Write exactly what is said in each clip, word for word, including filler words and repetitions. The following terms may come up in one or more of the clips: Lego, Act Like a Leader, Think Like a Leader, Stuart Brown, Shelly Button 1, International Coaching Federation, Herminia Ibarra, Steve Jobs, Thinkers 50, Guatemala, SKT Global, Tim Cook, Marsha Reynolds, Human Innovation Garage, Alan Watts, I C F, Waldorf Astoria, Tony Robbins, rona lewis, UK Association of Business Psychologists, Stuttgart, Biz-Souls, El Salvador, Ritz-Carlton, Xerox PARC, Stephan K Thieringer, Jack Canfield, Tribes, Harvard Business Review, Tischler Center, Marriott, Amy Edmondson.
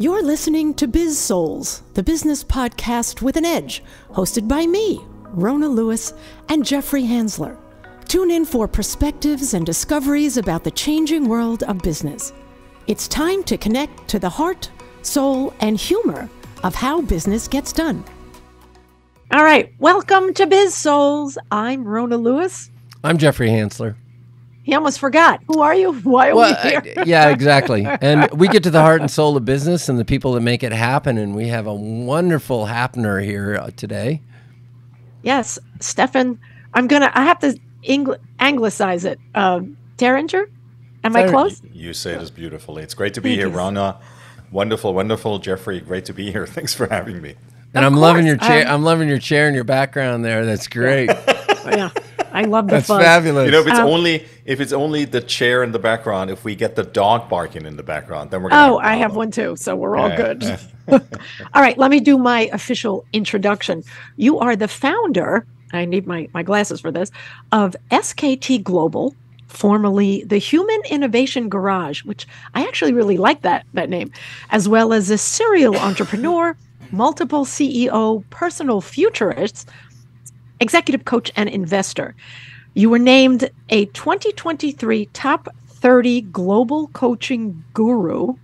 You're listening to Biz Souls, the business podcast with an edge, hosted by me, Rona Lewis, and Jeffrey Hansler. Tune in for perspectives and discoveries about the changing world of business. It's time to connect to the heart, soul, and humor of how business gets done. All right, welcome to Biz Souls. I'm Rona Lewis. I'm Jeffrey Hansler. He almost forgot. Who are you? Why are well, we here? uh, yeah, exactly. And we get to the heart and soul of business and the people that make it happen. And we have a wonderful happener here uh, today. Yes, Stephan. I'm going to, I have to Angl anglicize it. Uh, Terringer? Am I close? You say it is beautifully. It's great to be here, Rona. Wonderful, wonderful. Jeffrey, great to be here. Thanks for having me. And of I'm course. loving your chair. I'm, I'm loving your chair and your background there. That's great. Yeah. I love the That's fun. fabulous. You know, if it's um, only if it's only the chair in the background, if we get the dog barking in the background, then we're going to Oh, have I have one too, so we're all yeah. good. All right, let me do my official introduction. You are the founder, I need my, my glasses for this, of S K T Global, formerly the Human Innovation Garage, which I actually really like that, that name, as well as a serial entrepreneur, multiple C E O, personal futurist, executive coach, and investor. You were named a twenty twenty-three top thirty global coaching guru,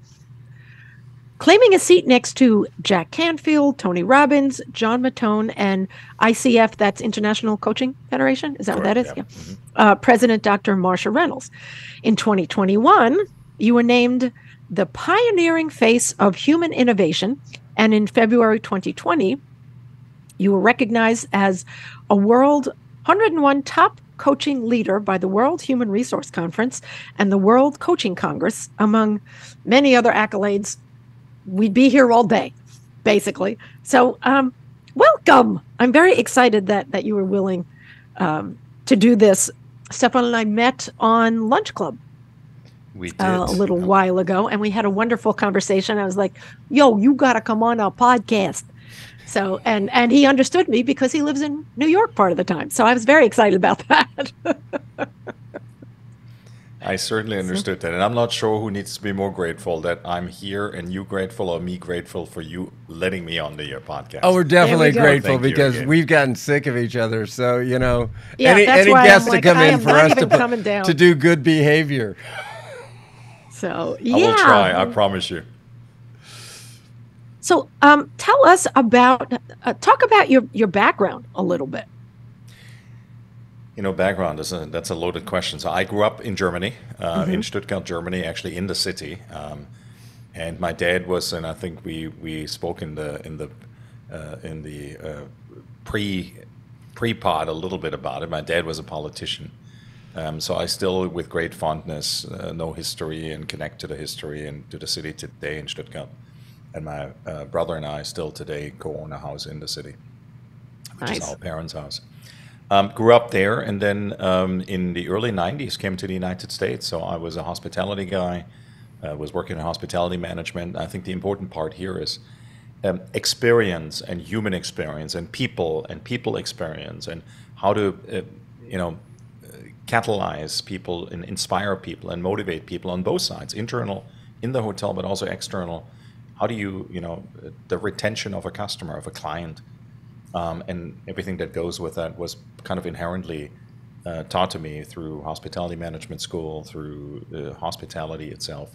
claiming a seat next to Jack Canfield, Tony Robbins, John Matone, and I C F, that's International Coaching Federation, is that Correct, what that is? Yeah. Yeah. Mm-hmm. uh, President Doctor Marsha Reynolds. In twenty twenty-one, you were named the pioneering face of human innovation, and in February twenty twenty, you were recognized as a world one hundred and one top coaching leader by the World Human Resource Conference and the World Coaching Congress, among many other accolades. We'd be here all day, basically. So um, welcome. I'm very excited that that you were willing um, to do this. Stephan and I met on Lunch Club we did. Uh, a little yeah. while ago, and we had a wonderful conversation. I was like, yo, you got to come on our podcast. So, and, and he understood me because he lives in New York part of the time. So I was very excited about that. I certainly understood that. And I'm not sure who needs to be more grateful that I'm here and you grateful or me grateful for you letting me on the your podcast. Oh, we're definitely we grateful because we've gotten sick of each other. So, you know, yeah, any, any guests like, to come I in for us to, put, to do good behavior. So, yeah. I will try. I promise you. So um, tell us about, uh, talk about your, your background a little bit. You know, background, is a, that's a loaded question. So I grew up in Germany, uh, mm-hmm. in Stuttgart, Germany, actually in the city. Um, and my dad was, and I think we, we spoke in the, in the, uh, in the uh, pre, pre-pod a little bit about it. My dad was a politician. Um, so I still, with great fondness, uh, know history and connect to the history and to the city today in Stuttgart. And my uh, brother and I still today co-own a house in the city, which nice. is our parents' house. Um, grew up there, and then um, in the early nineties came to the United States. So I was a hospitality guy, uh, was working in hospitality management. I think the important part here is um, experience and human experience and people and people experience and how to, uh, you know, catalyze people and inspire people and motivate people on both sides, internal in the hotel, but also external. How do you, you know, the retention of a customer, of a client, um, and everything that goes with that was kind of inherently uh, taught to me through hospitality management school, through uh, hospitality itself.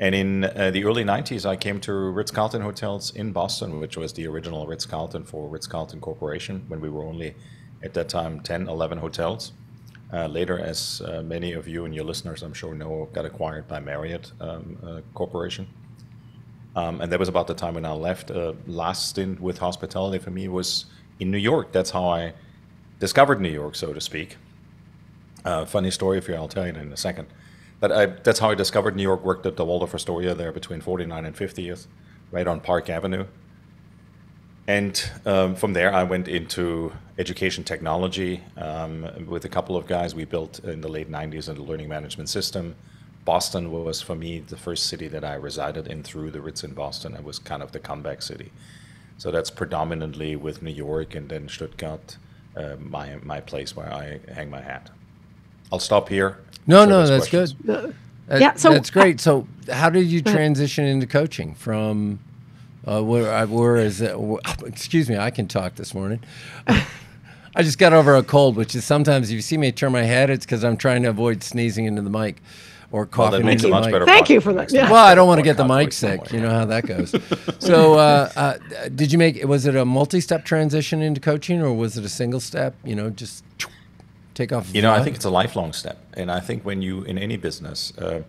And in uh, the early nineties, I came to Ritz-Carlton Hotels in Boston, which was the original Ritz-Carlton for Ritz-Carlton Corporation, when we were only, at that time, ten, eleven hotels. Uh, later, as uh, many of you and your listeners, I'm sure, know, got acquired by Marriott um, uh, Corporation. Um, and that was about the time when I left. Uh, last stint with hospitality for me was in New York. That's how I discovered New York, so to speak. Uh, funny story for you, I'll tell you in a second. But I, that's how I discovered New York, worked at the Waldorf Astoria there between forty-ninth and fiftieth, right on Park Avenue. And um, from there, I went into education technology um, with a couple of guys. We built in the late nineties a learning management system. Boston was, for me, the first city that I resided in through the Ritz in Boston. It was kind of the comeback city. So that's predominantly with New York and then Stuttgart, uh, my my place where I hang my hat. I'll stop here. No, no, that's questions. good. That, yeah, so that's great. Uh, so how did you transition into coaching from uh, where, where is it? Excuse me, I can talk this morning. I just got over a cold, which is sometimes if you see me turn my head, it's because I'm trying to avoid sneezing into the mic or coughing. Well, that makes into it much the better. Thank you for that. Yeah. Well, I don't want to get the mic sick. You know how that goes. So, uh, uh, did you make? Was it a multi-step transition into coaching, or was it a single step? You know, just take off. You know, I think it's a lifelong step, and I think when you in any business, uh,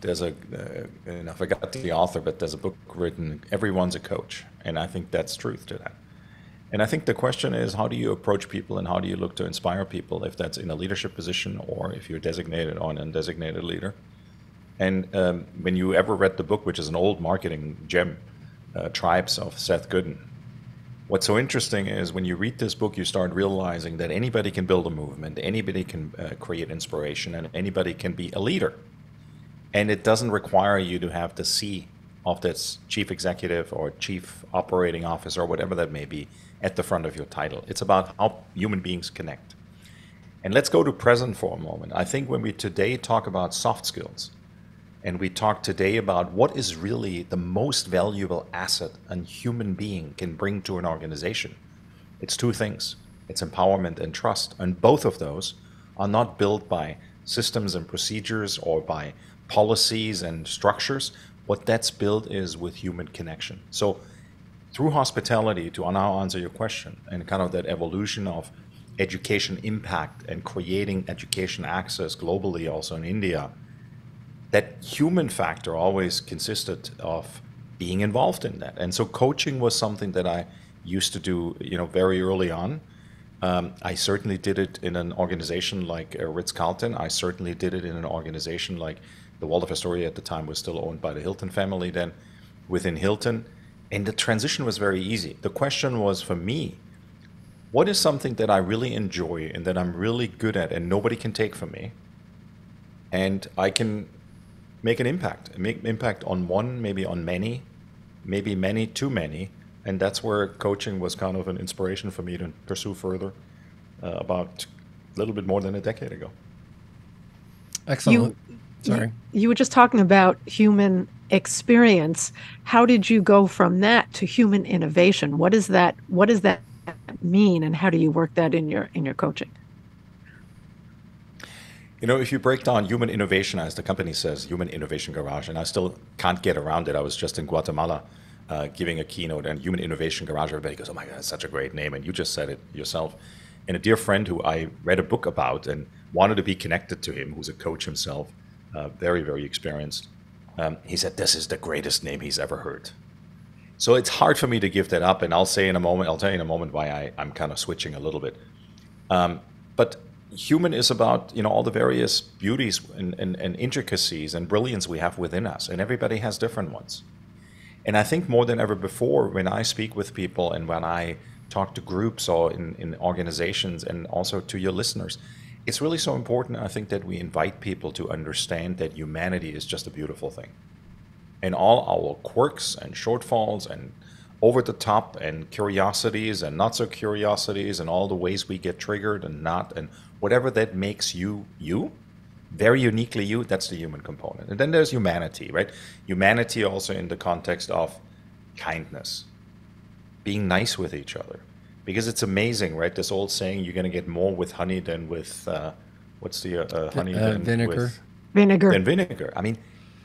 there's a. Uh, and I forgot the author, but there's a book written. Everyone's a coach, and I think that's truth to that. And I think the question is, how do you approach people and how do you look to inspire people, if that's in a leadership position or if you're designated or an undesignated leader? And um, when you ever read the book, which is an old marketing gem, uh, Tribes of Seth Godin, what's so interesting is when you read this book, you start realizing that anybody can build a movement, anybody can uh, create inspiration, and anybody can be a leader. And it doesn't require you to have the C of this chief executive or chief operating officer or whatever that may be at the front of your title. It's about how human beings connect. And let's go to present for a moment. I think when we today talk about soft skills, and we talk today about what is really the most valuable asset a human being can bring to an organization, it's two things. It's empowerment and trust. And both of those are not built by systems and procedures or by policies and structures. What that's built is with human connection. So through hospitality, to now answer your question, and kind of that evolution of education impact and creating education access globally, also in India, that human factor always consisted of being involved in that. And so coaching was something that I used to do, you know, very early on. Um, I certainly did it in an organization like uh, Ritz-Carlton. I certainly did it in an organization like the Waldorf Astoria at the time was still owned by the Hilton family then, within Hilton. And the transition was very easy. The question was for me, what is something that I really enjoy and that I'm really good at and nobody can take from me? And I can make an impact, make impact on one, maybe on many, maybe many, too many. And that's where coaching was kind of an inspiration for me to pursue further uh, about a little bit more than a decade ago. Excellent. You Sorry. You were just talking about human experience. How did you go from that to human innovation? What is that? What does that mean, and how do you work that in your in your coaching? You know, if you break down human innovation, as the company says, Human Innovation Garage, and I still can't get around it. I was just in Guatemala uh, giving a keynote, and Human Innovation Garage. Everybody goes, "Oh my God, that's such a great name!" And you just said it yourself. And a dear friend who I read a book about and wanted to be connected to him, who's a coach himself. Uh, very, very experienced. Um, he said, this is the greatest name he's ever heard. So it's hard for me to give that up, and I'll say in a moment, I'll tell you in a moment why I, I'm kind of switching a little bit. Um, but human is about, you know, all the various beauties and, and, and intricacies and brilliance we have within us, and everybody has different ones. And I think more than ever before, when I speak with people and when I talk to groups or in, in organizations and also to your listeners, it's really so important, I think, that we invite people to understand that humanity is just a beautiful thing. And all our quirks and shortfalls and over the top and curiosities and not so curiosities and all the ways we get triggered and not, and whatever that makes you, you, very uniquely you, that's the human component. And then there's humanity, right? Humanity also in the context of kindness, being nice with each other. Because it's amazing, right? This old saying, you're going to get more with honey than with, uh, what's the uh, uh, honey? Uh, than vinegar. With, vinegar. Than vinegar. I mean,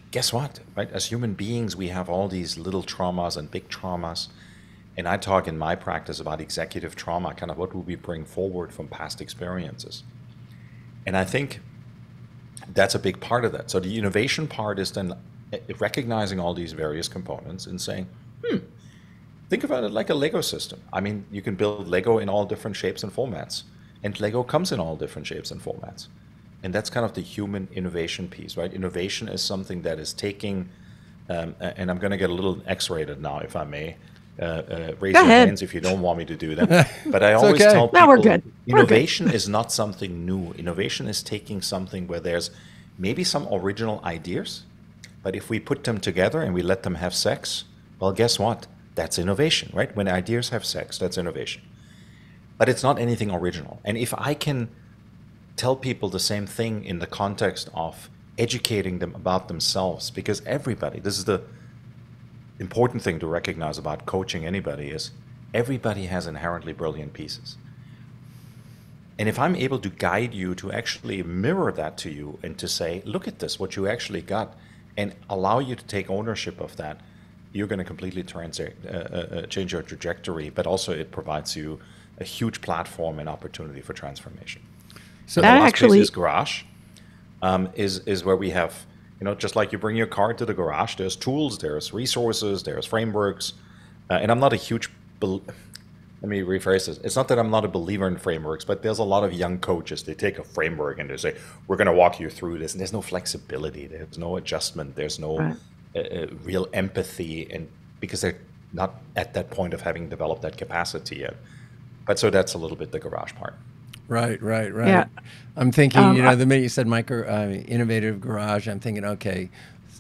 guess what, right? As human beings, we have all these little traumas and big traumas. And I talk in my practice about executive trauma, kind of what will we bring forward from past experiences. And I think that's a big part of that. So the innovation part is then recognizing all these various components and saying, hmm, think about it like a Lego system. I mean, you can build Lego in all different shapes and formats. And Lego comes in all different shapes and formats. And that's kind of the human innovation piece, right? Innovation is something that is taking, um, and I'm going to get a little X-rated now, if I may. Uh, uh, raise Go your ahead. Hands if you don't want me to do that. But I always okay. tell people, no, we're good. We're innovation good. Is not something new. Innovation is taking something where there's maybe some original ideas, but if we put them together and we let them have sex, well, guess what? That's innovation, right? When ideas have sex, that's innovation. But it's not anything original. And if I can tell people the same thing in the context of educating them about themselves, because everybody, this is the important thing to recognize about coaching anybody, is everybody has inherently brilliant pieces. And if I'm able to guide you to actually mirror that to you and to say, look at this, what you actually got, and allow you to take ownership of that, you're going to completely transact, uh, uh, change your trajectory, but also it provides you a huge platform and opportunity for transformation. So that the last actually piece is garage, um, is, is where we have, you know, just like you bring your car to the garage, there's tools, there's resources, there's frameworks. Uh, and I'm not a huge, let me rephrase this. It's not that I'm not a believer in frameworks, but there's a lot of young coaches. They take a framework and they say, we're going to walk you through this. And there's no flexibility. There's no adjustment. There's no right. uh, real empathy. And because they're not at that point of having developed that capacity yet. But so that's a little bit the garage part. Right, right, right. Yeah. I'm thinking, um, you know, the minute you said micro uh, innovative garage, I'm thinking, okay,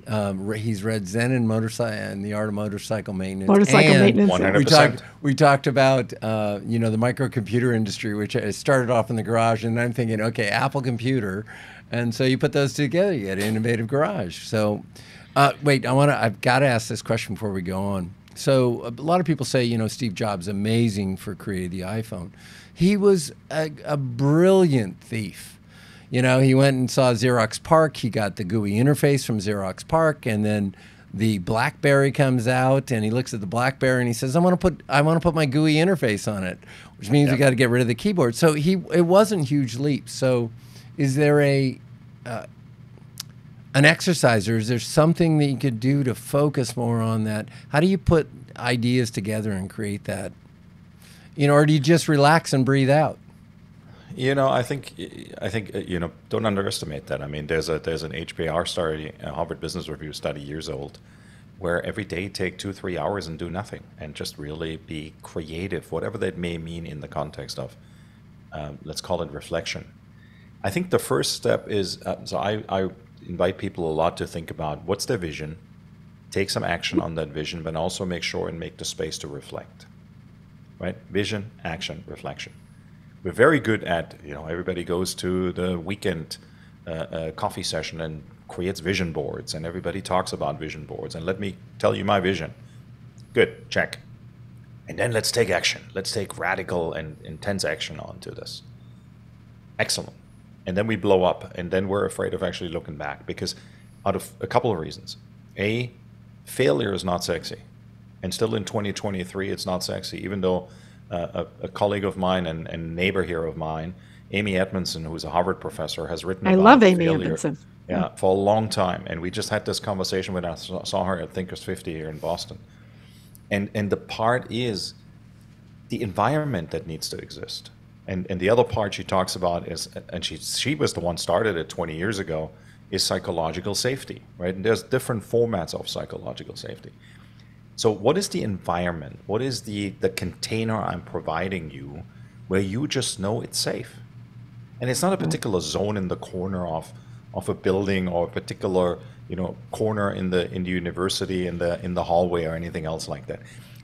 um, he's read Zen and motorcycle and the Art of Motorcycle Maintenance. Motorcycle and maintenance. one hundred percent. We talked, we talked about, uh, you know, the microcomputer industry, which started off in the garage, and I'm thinking, okay, Apple computer, and so you put those together, you get innovative garage. So, uh, wait, I want to. I've got to ask this question before we go on. So a lot of people say, you know, Steve Jobs amazing for creating the iPhone. He was a, a brilliant thief. You know, he went and saw Xerox PARC. He got the G U I interface from Xerox PARC, and then the BlackBerry comes out, and he looks at the BlackBerry and he says, "I want to put I want to put my G U I interface on it," which means yep. we got to get rid of the keyboard. So he it wasn't huge leaps. So, is there a uh, an exercise, or is there something that you could do to focus more on that? How do you put ideas together and create that? You know, or do you just relax and breathe out? You know, I think, I think you know, don't underestimate that. I mean, there's a there's an H B R study, a Harvard Business Review study, years old, where every day take two, three hours and do nothing, and just really be creative, whatever that may mean in the context of, um, let's call it reflection. I think the first step is, uh, so I, I invite people a lot to think about what's their vision, take some action on that vision, but also make sure and make the space to reflect. Right? Vision, action, reflection. We're very good at, you know, everybody goes to the weekend uh, uh, coffee session and creates vision boards, and everybody talks about vision boards. And let me tell you my vision. Good, check. And then let's take action. Let's take radical and intense action onto this. Excellent. And then we blow up, and then we're afraid of actually looking back, because out of a couple of reasons. A, failure is not sexy. And still in twenty twenty-three, it's not sexy, even though uh, a, a colleague of mine and, and neighbor here of mine, Amy Edmondson, who's a Harvard professor, has written about I love Amy failure, Edmondson. Yeah, yeah, for a long time. And we just had this conversation when I saw her at Thinkers fifty here in Boston. And, and the part is the environment that needs to exist. And, and the other part she talks about is, and she, she was the one started it twenty years ago, is psychological safety, right? And there's different formats of psychological safety. So what is the environment? What is the, the container I'm providing you where you just know it's safe? And it's not a particular zone in the corner of, of a building, or a particular, you know, corner in the, in the university, in the, in the hallway, or anything else like that.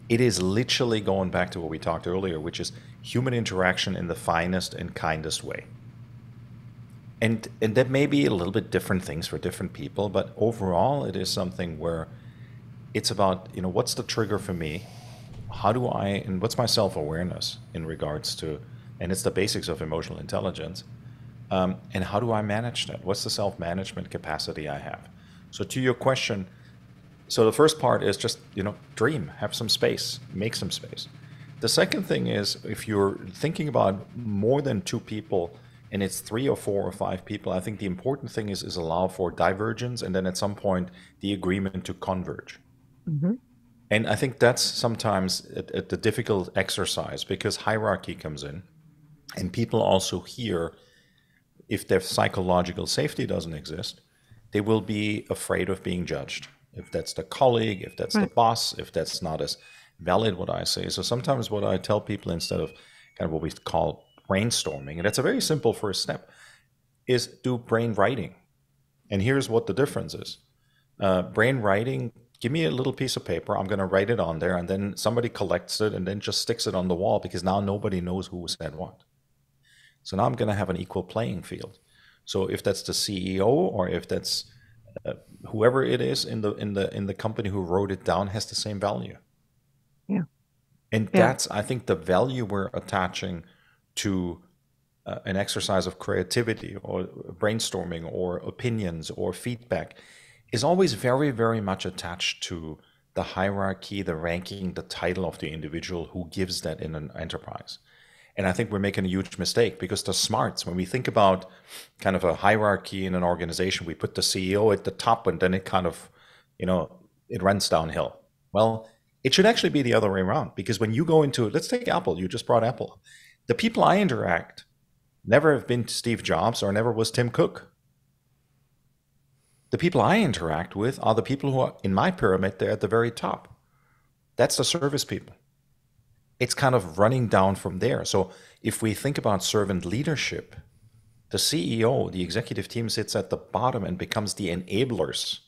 It is literally going back to what we talked earlier, which is human interaction in the finest and kindest way. And, and that may be a little bit different things for different people, but overall it is something where it's about, you know, what's the trigger for me? How do I, and what's my self-awareness in regards to, and it's the basics of emotional intelligence, um, and how do I manage that? What's the self-management capacity I have? So to your question, so the first part is just, you know, dream, have some space, make some space. The second thing is, if you're thinking about more than two people, and it's three or four or five people, I think the important thing is, is allow for divergence, and then at some point, the agreement to converge. Mm-hmm. And I think that's sometimes a, a, the difficult exercise, because hierarchy comes in, and people also hear, if their psychological safety doesn't exist, they will be afraid of being judged. If that's the colleague, if that's right. the boss, if that's not as valid what I say. So sometimes what I tell people, instead of kind of what we call brainstorming, and that's a very simple first step, is do brain writing. And here's what the difference is. Uh, brain writing, give me a little piece of paper, I'm going to write it on there, and then somebody collects it and then just sticks it on the wall, because now nobody knows who said what. So now I'm going to have an equal playing field. So if that's the C E O or if that's uh, whoever it is in the in the in the company who wrote it down has the same value. Yeah. And yeah. that's, I think, the value we're attaching to uh, an exercise of creativity or brainstorming or opinions or feedback is always very, very much attached to the hierarchy, the ranking, the title of the individual who gives that in an enterprise. And I think we're making a huge mistake, because the smarts, when we think about kind of a hierarchy in an organization, we put the C E O at the top and then it kind of, you know, it runs downhill. Well, it should actually be the other way around, because when you go into, let's take Apple, you just brought Apple. The people I interact never have been Steve Jobs or never was Tim Cook. The people I interact with are the people who are in my pyramid, they're at the very top. That's the service people. It's kind of running down from there. So if we think about servant leadership, the C E O, the executive team sits at the bottom and becomes the enablers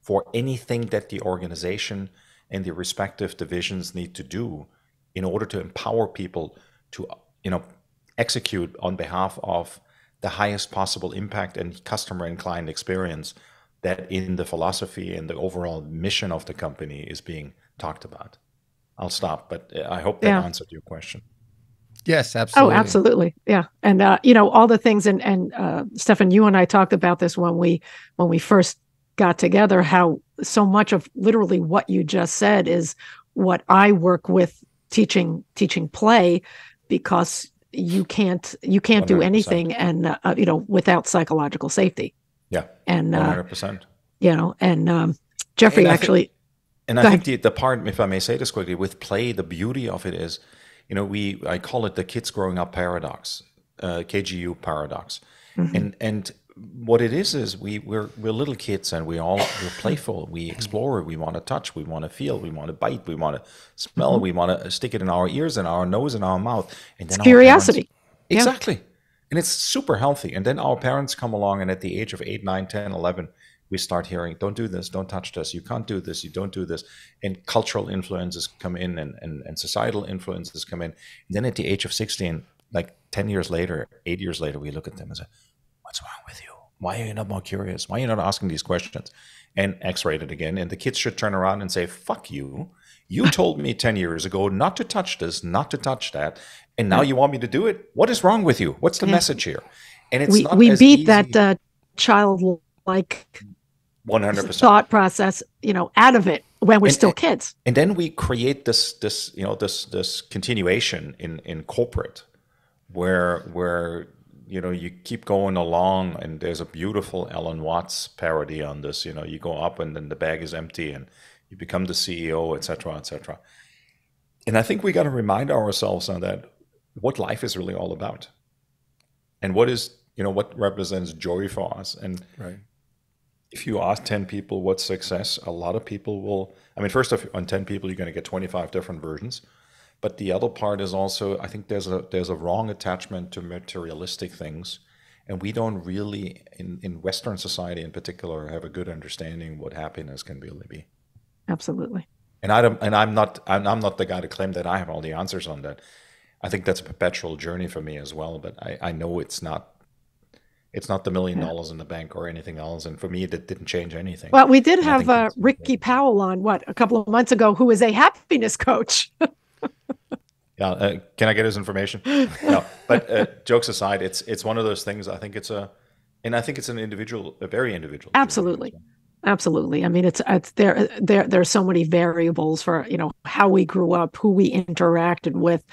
for anything that the organization and the respective divisions need to do in order to empower people to, you know, execute on behalf of the highest possible impact and customer and client experience that in the philosophy and the overall mission of the company is being talked about. I'll stop, but I hope that yeah. answered your question. Yes, absolutely. Oh, absolutely. Yeah. And, uh, you know, all the things, and, and uh, Stephan, you and I talked about this when we, when we first got together, how so much of literally what you just said is what I work with teaching, teaching play, because you can't, you can't one hundred percent do anything. And, uh, you know, without psychological safety. Yeah. And, uh, one hundred percent. You know, and, um, Jeffrey and actually, think, and I think the, the part, if I may say this quickly, with play, the beauty of it is, you know, we, I call it the kids growing up paradox, uh, K G U paradox. Mm-hmm. And, and what it is, is we we're, we're little kids and we all, we're playful. We explore, we want to touch, we want to feel, we want to bite, we want to smell, mm-hmm. we want to stick it in our ears and our nose and our mouth. And then it's curiosity. Parents, yeah. Exactly. And it's super healthy. And then our parents come along, and at the age of eight, nine, ten, eleven, we start hearing, don't do this, don't touch this, you can't do this, you don't do this. And cultural influences come in, and, and, and societal influences come in. And then at the age of sixteen, like ten years later, eight years later, we look at them and say, what's wrong with you? Why are you not more curious? Why are you not asking these questions? And X-rated again. And the kids should turn around and say, fuck you. You told me ten years ago not to touch this, not to touch that. And now you want me to do it? What is wrong with you? What's the yeah. message here? And it's we, not We as beat easy. that uh, childlike one hundred percent thought process, you know, out of it when we're and, still kids. And then we create this, this, you know, this, this continuation in, in corporate where, where, you know, you keep going along, and there's a beautiful Alan Watts parody on this. You know, you go up and then the bag is empty and you become the C E O, et cetera, et cetera. And I think we got to remind ourselves on that, what life is really all about and what is, you know, what represents joy for us. And right. if you ask ten people what's success, a lot of people will, I mean, first on ten people, you're going to get twenty-five different versions. But the other part is also, I think there's a there's a wrong attachment to materialistic things, and we don't really, in, in Western society in particular, have a good understanding of what happiness can really be. Absolutely. And I don't, and I'm not I'm not the guy to claim that I have all the answers on that. I think that's a perpetual journey for me as well. But I, I know it's not. It's not the million dollars in the bank or anything else. And for me, that didn't change anything. Well, we did have uh, Ricky Powell on, what, a couple of months ago, who is a happiness coach. Yeah, uh, can I get his information? No, but uh, jokes aside, it's it's one of those things. I think it's a, and I think it's an individual, a very individual. Absolutely, journey. Absolutely. I mean, it's it's there there there are so many variables for, you know, how we grew up, who we interacted with,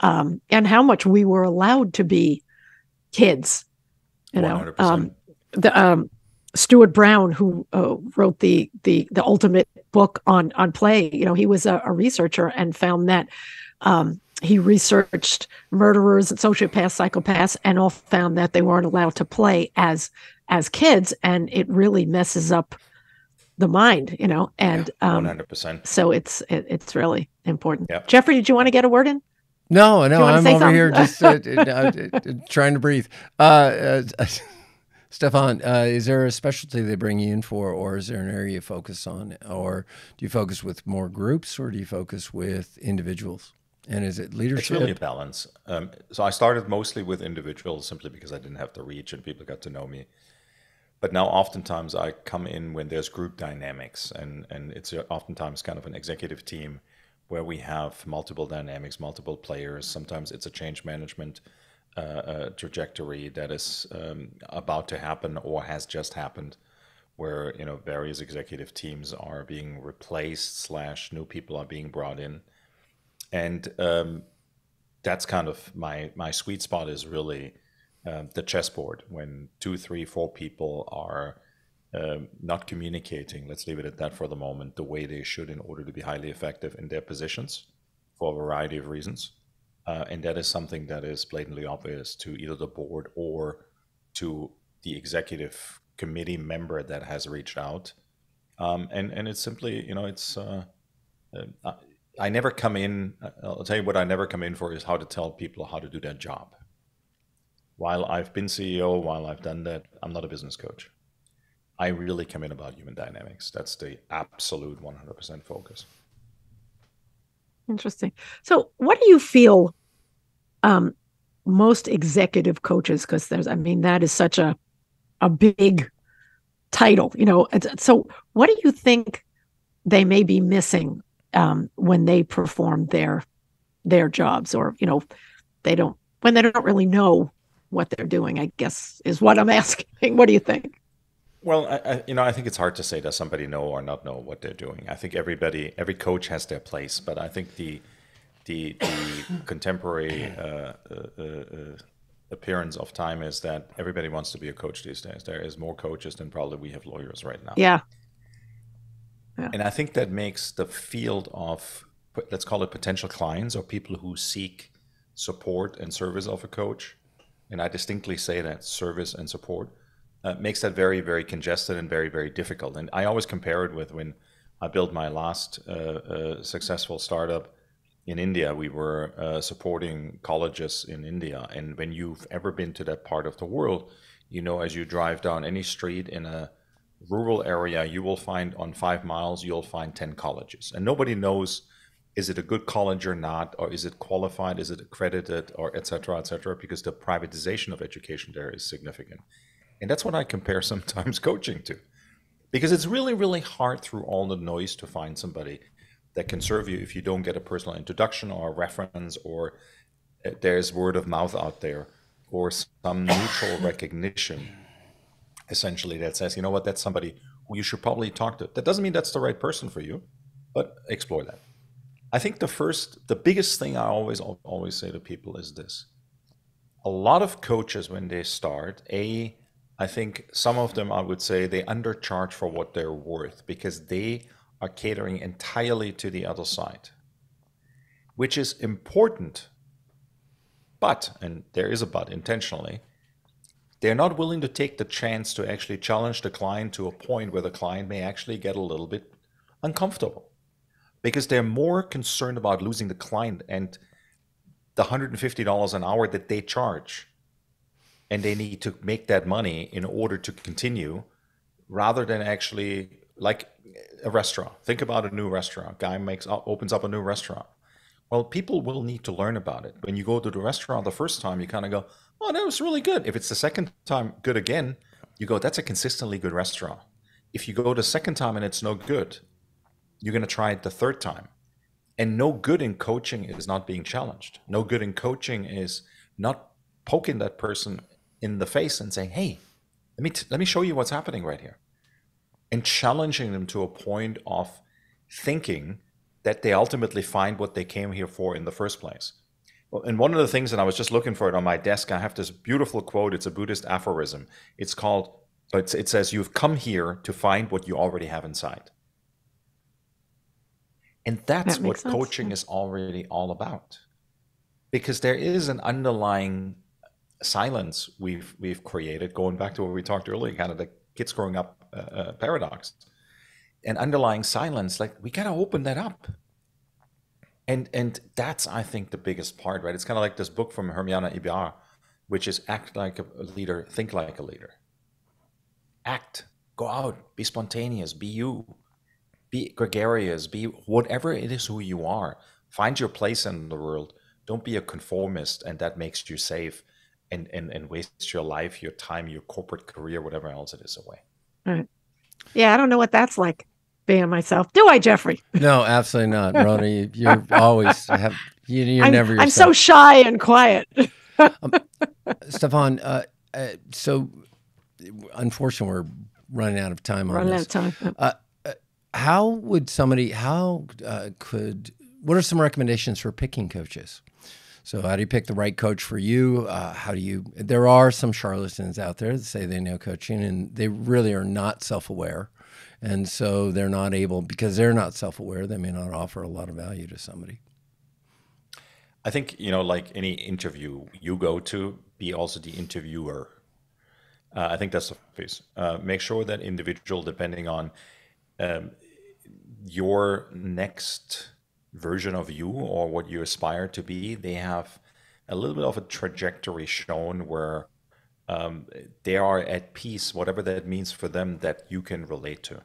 um, and how much we were allowed to be kids. You know, one hundred percent. Um, the um, Stuart Brown, who uh, wrote the the the ultimate book on on play. You know, he was a, a researcher and found that. Um, He researched murderers and sociopaths, psychopaths, and all found that they weren't allowed to play as as kids, and it really messes up the mind, you know. And yeah, um, one hundred percent. So it's it, it's really important. Yep. Jeffrey, did you want to get a word in? No, no, I'm over something? here just uh, trying to breathe. Uh, uh, Stephan, uh, is there a specialty they bring you in for, or is there an area you focus on, or do you focus with more groups, or do you focus with individuals? And is it leadership? It's really a balance. Um, so I started mostly with individuals simply because I didn't have the reach and people got to know me. But now oftentimes I come in when there's group dynamics, and, and it's oftentimes kind of an executive team where we have multiple dynamics, multiple players. Sometimes it's a change management uh, uh, trajectory that is um, about to happen or has just happened, where you know various executive teams are being replaced slash new people are being brought in. And um, that's kind of my, my sweet spot is really uh, the chessboard, when two, three, four people are uh, not communicating, let's leave it at that for the moment, the way they should in order to be highly effective in their positions for a variety of reasons. Uh, and that is something that is blatantly obvious to either the board or to the executive committee member that has reached out. Um, and, and it's simply, you know, it's... Uh, uh, I never come in, I'll tell you what I never come in for is how to tell people how to do their job. While I've been C E O, while I've done that, I'm not a business coach. I really come in about human dynamics. That's the absolute one hundred percent focus. Interesting. So what do you feel um, most executive coaches, because there's, I mean, that is such a, a big title, you know. So what do you think they may be missing Um, when they perform their their jobs, or you know, they don't when they don't really know what they're doing, I guess, is what I'm asking. What do you think? Well, I, I, you know, I think it's hard to say does somebody know or not know what they're doing. I think everybody, every coach has their place, but I think the the, the contemporary uh, uh, uh, appearance of time is that everybody wants to be a coach these days. There is more coaches than probably we have lawyers right now. Yeah. And I think that makes the field of, let's call it potential clients or people who seek support and service of a coach, and I distinctly say that service and support, uh, makes that very, very congested and very, very difficult. And I always compare it with when I built my last uh, uh, successful startup in India. We were uh, supporting colleges in India. And when you've ever been to that part of the world, you know, as you drive down any street in a rural area, you will find on five miles, you'll find ten colleges. And nobody knows, is it a good college or not, or is it qualified, is it accredited, or et cetera, et cetera, because the privatization of education there is significant. And that's what I compare sometimes coaching to, because it's really, really hard through all the noise to find somebody that can serve you if you don't get a personal introduction or a reference, or there's word of mouth out there, or some mutual recognition. Essentially, that says, you know what, that's somebody who you should probably talk to. That doesn't mean that's the right person for you, but explore that. I think the first, the biggest thing I always, always say to people is this. A lot of coaches, when they start, A, I think some of them, I would say, they undercharge for what they're worth because they are catering entirely to the other side, which is important, but, and there is a but intentionally, they're not willing to take the chance to actually challenge the client to a point where the client may actually get a little bit uncomfortable because they're more concerned about losing the client and the one hundred fifty dollars an hour that they charge. And they need to make that money in order to continue rather than actually like a restaurant. Think about a new restaurant. Guy makes opens up a new restaurant. Well, people will need to learn about it. When you go to the restaurant the first time, you kind of go, oh, that was really good. If it's the second time good again, you go, that's a consistently good restaurant. If you go the second time and it's no good, you're going to try it the third time. And no good in coaching is not being challenged. No good in coaching is not poking that person in the face and saying, hey, let me, t let me show you what's happening right here. And challenging them to a point of thinking that they ultimately find what they came here for in the first place. And one of the things, and I was just looking for it on my desk, I have this beautiful quote. It's a Buddhist aphorism. It's called, it's, it says, you've come here to find what you already have inside. And that's that what coaching sense. Is already all about. Because there is an underlying silence we've, we've created, going back to what we talked earlier, kind of the kids growing up uh, uh, paradox. An underlying silence, like we got to open that up. And and that's, I think, the biggest part, right? It's kind of like this book from Herminia Ibarra, which is Act Like a Leader, Think Like a Leader. Act, go out, be spontaneous, be you, be gregarious, be whatever it is who you are. Find your place in the world. Don't be a conformist, and that makes you safe and, and, and waste your life, your time, your corporate career, whatever else it is away. Right. Yeah, I don't know what that's like being myself. Do I, Jeffrey? No, absolutely not, Rona. You, you're always, have, you, you're I'm, never yourself. I'm so shy and quiet. um, Stephan, uh, uh, so unfortunately, we're running out of time on running this. Running out of time. Uh, uh, how would somebody, how uh, could, what are some recommendations for picking coaches? So how do you pick the right coach for you? Uh, how do you, there are some charlatans out there that say they know coaching and they really are not self-aware. And so they're not able, because they're not self-aware, they may not offer a lot of value to somebody. I think, you know, like any interview you go to, be also the interviewer. Uh, I think that's the phase. Uh, make sure that individual, depending on um, your next version of you or what you aspire to be, they have a little bit of a trajectory shown where um, they are at peace, whatever that means for them, that you can relate to.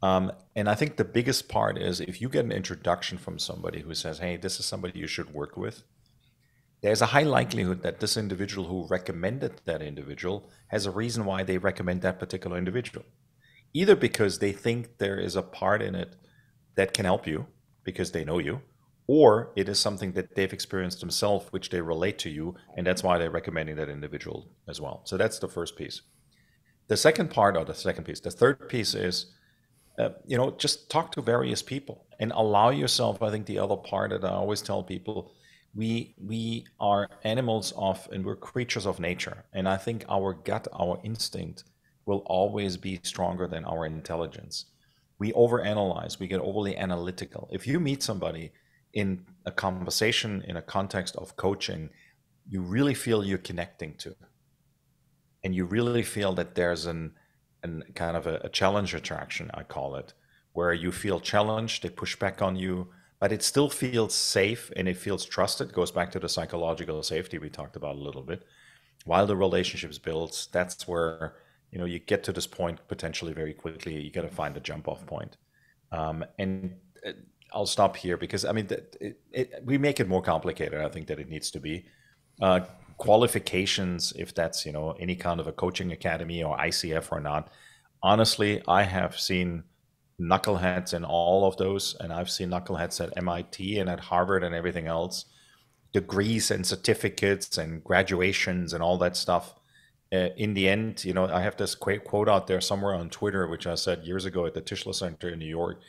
Um, and I think the biggest part is if you get an introduction from somebody who says, hey, this is somebody you should work with, there's a high likelihood that this individual who recommended that individual has a reason why they recommend that particular individual. Either because they think there is a part in it that can help you, because they know you, or it is something that they've experienced themselves, which they relate to you, and that's why they're recommending that individual as well. So that's the first piece. The second part, or the second piece, the third piece is, uh, you know, just talk to various people and allow yourself, I think the other part that I always tell people, we, we are animals of, and we're creatures of nature. And I think our gut, our instinct will always be stronger than our intelligence. We overanalyze, we get overly analytical. If you meet somebody in a conversation, in a context of coaching, you really feel you're connecting to, and you really feel that there's an, an kind of a, a challenge attraction, I call it, where you feel challenged, they push back on you, but it still feels safe and it feels trusted. It goes back to the psychological safety we talked about a little bit. While the relationships builds, that's where, you know, you get to this point potentially very quickly. You got to find a jump off point. Um, and I'll stop here because, I mean, that, it, it, we make it more complicated, I think, than it needs to be. Uh, qualifications, if that's, you know, any kind of a coaching academy or I C F or not. Honestly, I have seen knuckleheads in all of those. And I've seen knuckleheads at M I T and at Harvard and everything else. Degrees and certificates and graduations and all that stuff. Uh, in the end, you know, I have this quote out there somewhere on Twitter, which I said years ago at the Tischler Center in New York,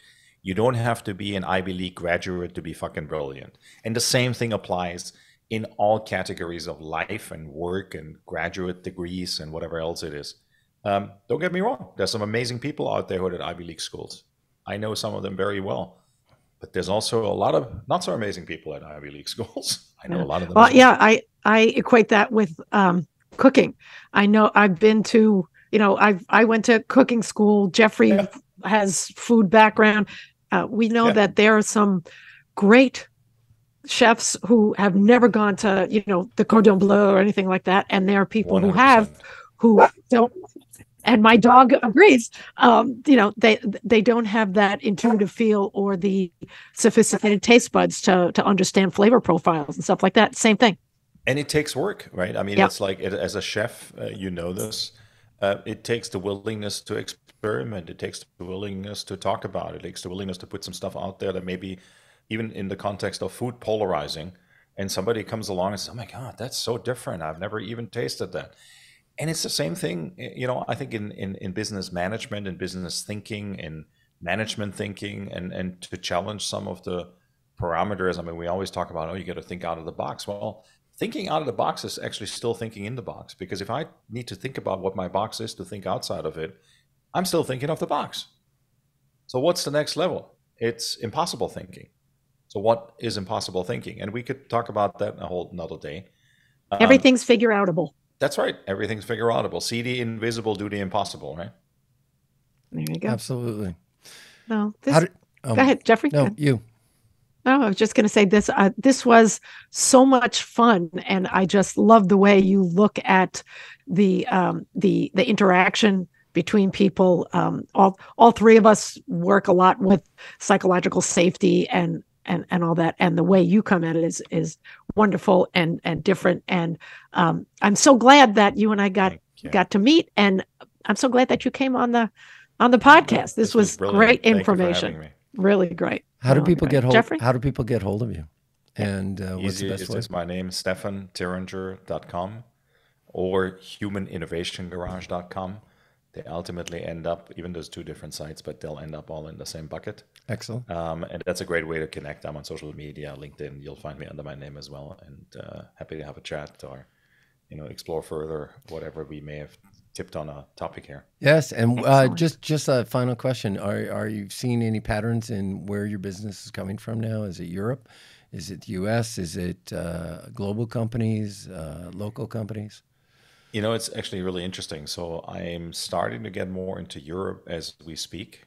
you don't have to be an Ivy League graduate to be fucking brilliant. And the same thing applies in all categories of life and work and graduate degrees and whatever else it is. Um, don't get me wrong. There's some amazing people out there who are at Ivy League schools. I know some of them very well. But there's also a lot of not so amazing people at Ivy League schools. I know yeah. a lot of them. Well, well, yeah, I, I equate that with... Um... cooking. I know I've been to, you know, I've, I went to cooking school. Jeffrey yeah. has food background. Uh, we know yeah. that there are some great chefs who have never gone to, you know, the Cordon Bleu or anything like that. And there are people one hundred percent who have, who don't, and my dog agrees, um, you know, they, they don't have that intuitive feel or the sophisticated taste buds to, to understand flavor profiles and stuff like that. Same thing. And it takes work, right? I mean, yep. it's like it, as a chef, uh, you know this. Uh, it takes the willingness to experiment. It takes the willingness to talk about it. It takes the willingness to put some stuff out there that maybe, even in the context of food, polarizing. And somebody comes along and says, "Oh my God, that's so different! I've never even tasted that." And it's the same thing, you know. I think in in, in business management and business thinking and management thinking, and and to challenge some of the parameters. I mean, we always talk about, "Oh, you got to think out of the box." Well. Thinking out of the box is actually still thinking in the box, because if I need to think about what my box is to think outside of it, I'm still thinking of the box. So what's the next level? It's impossible thinking. So what is impossible thinking? And we could talk about that in a whole another day. Um, Everything's figure outable. That's right. Everything's figure outable. See the invisible, do the impossible, right? There you go. Absolutely. No, this, did, um, go ahead, Jeffrey. No, you. No, I was just going to say this. Uh, this was so much fun, and I just love the way you look at the um, the the interaction between people. Um, all all three of us work a lot with psychological safety and and, and all that. And the way you come at it is, is wonderful and, and different. And um, I'm so glad that you and I got, got to meet, and I'm so glad that you came on the, on the podcast. This, this was, was great information. Really great. How do people get hold, Jeffrey? How do people get hold of you? And uh, what's the best way? It's just my name, Stephan Thieringer dot com or Human Innovation Garage dot com. They ultimately end up, even those two different sites, but they'll end up all in the same bucket. Excellent. Um, and that's a great way to connect. I'm on social media, LinkedIn. You'll find me under my name as well. And uh, happy to have a chat or, you know, explore further whatever we may have tipped on a topic here. Yes. And uh, just just a final question. Are, are you seeing any patterns in where your business is coming from now? Is it Europe? Is it the U S? Is it uh, global companies, uh, local companies? You know, it's actually really interesting. So I'm starting to get more into Europe as we speak.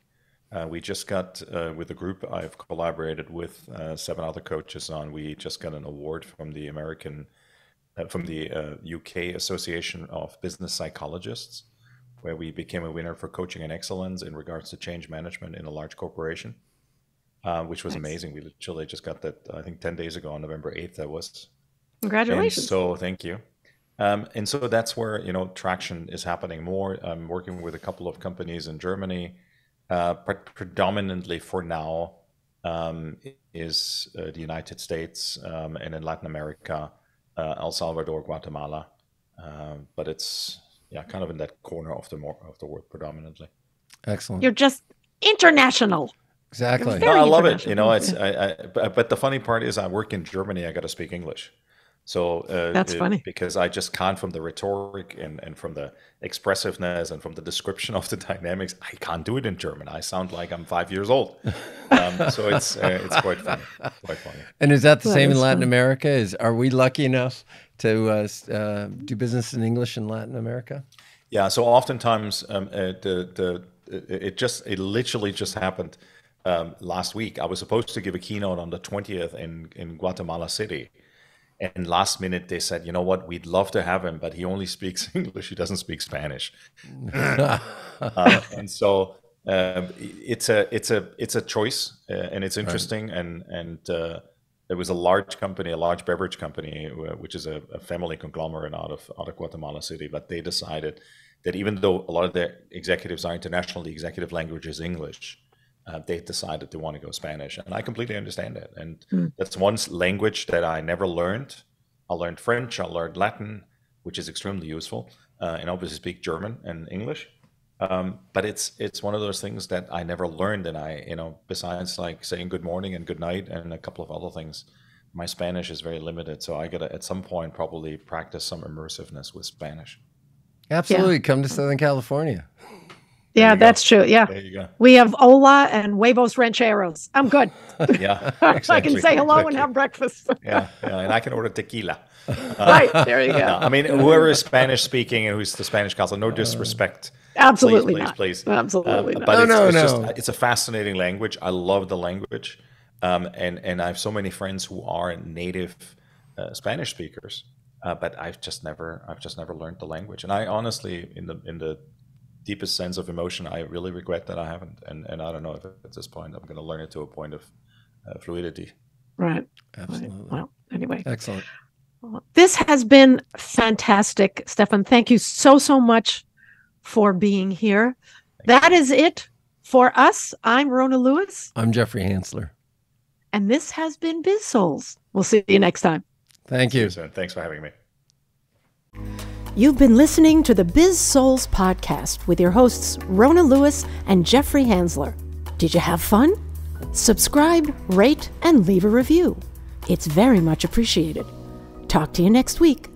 Uh, we just got, uh, with a group I've collaborated with uh, seven other coaches on, we just got an award from the American, uh, from the uh, U K Association of Business Psychologists, where we became a winner for coaching and excellence in regards to change management in a large corporation, uh, which was nice. Amazing. We literally just got that, I think, ten days ago on November eighth, that was. Congratulations. And so thank you. Um, and so that's where, you know, traction is happening more. I'm working with a couple of companies in Germany, uh, but predominantly for now um, is uh, the United States um, and in Latin America, uh, El Salvador, Guatemala. Uh, but it's, yeah, kind of in that corner of the, more, of the world predominantly. Excellent. You're just international. Exactly. No, I love it. You know, it's, I, I, but the funny part is I work in Germany. I got to speak English. So uh, that's funny, because I just can't, from the rhetoric and, and from the expressiveness and from the description of the dynamics, I can't do it in German. I sound like I'm five years old. Um, so it's uh, it's quite funny, quite funny. And is that the that same in Latin funny. America? Is are we lucky enough to uh, uh, do business in English in Latin America? Yeah. So oftentimes, um, uh, the the it just it literally just happened um, last week. I was supposed to give a keynote on the twentieth in in Guatemala City. And last minute, they said, you know what, we'd love to have him, but he only speaks English. He doesn't speak Spanish. uh, and so uh, it's a it's a it's a choice, uh, and it's interesting. Right. And and uh, it was a large company, a large beverage company, which is a, a family conglomerate out of out of Guatemala City. But they decided that even though a lot of their executives are international, the executive language is English. Uh, they decided they want to go Spanish, and I completely understand that. And mm. that's one language that I never learned. I learned French, I learned Latin, which is extremely useful, uh, and obviously speak German and English. Um, but it's it's one of those things that I never learned, and I, you know, besides like saying good morning and good night and a couple of other things, my Spanish is very limited. So I gotta at some point probably practice some immersiveness with Spanish. Absolutely, yeah. Come to Southern California. Yeah, that's go. True. Yeah. There you go. We have Ola and huevos rancheros. I'm good. Yeah. Exactly. I can say hello exactly. and have breakfast. yeah, yeah. And I can order tequila. Uh, right. There you go. Yeah. I mean, whoever is Spanish speaking and who's the Spanish council, no disrespect. Absolutely. Please, not. please, please. Absolutely. Uh, not. But no, it's, no, it's, no. Just, it's a fascinating language. I love the language. Um, and, and I have so many friends who are native uh, Spanish speakers, uh, but I've just never, I've just never learned the language. And I honestly, in the, in the, deepest sense of emotion, I really regret that I haven't, and and I don't know if at this point I'm going to learn it to a point of uh, fluidity. Right. Absolutely. Well, anyway. Excellent. This has been fantastic, Stephan. Thank you so so much for being here. Thank that you. Is it for us. I'm Rona Lewis. I'm Jeffrey Hansler. And this has been Biz Souls. We'll see you next time. Thank you. Soon. Thanks for having me. You've been listening to the Biz Souls podcast with your hosts, Rona Lewis and Jeffrey Hansler. Did you have fun? Subscribe, rate, and leave a review. It's very much appreciated. Talk to you next week.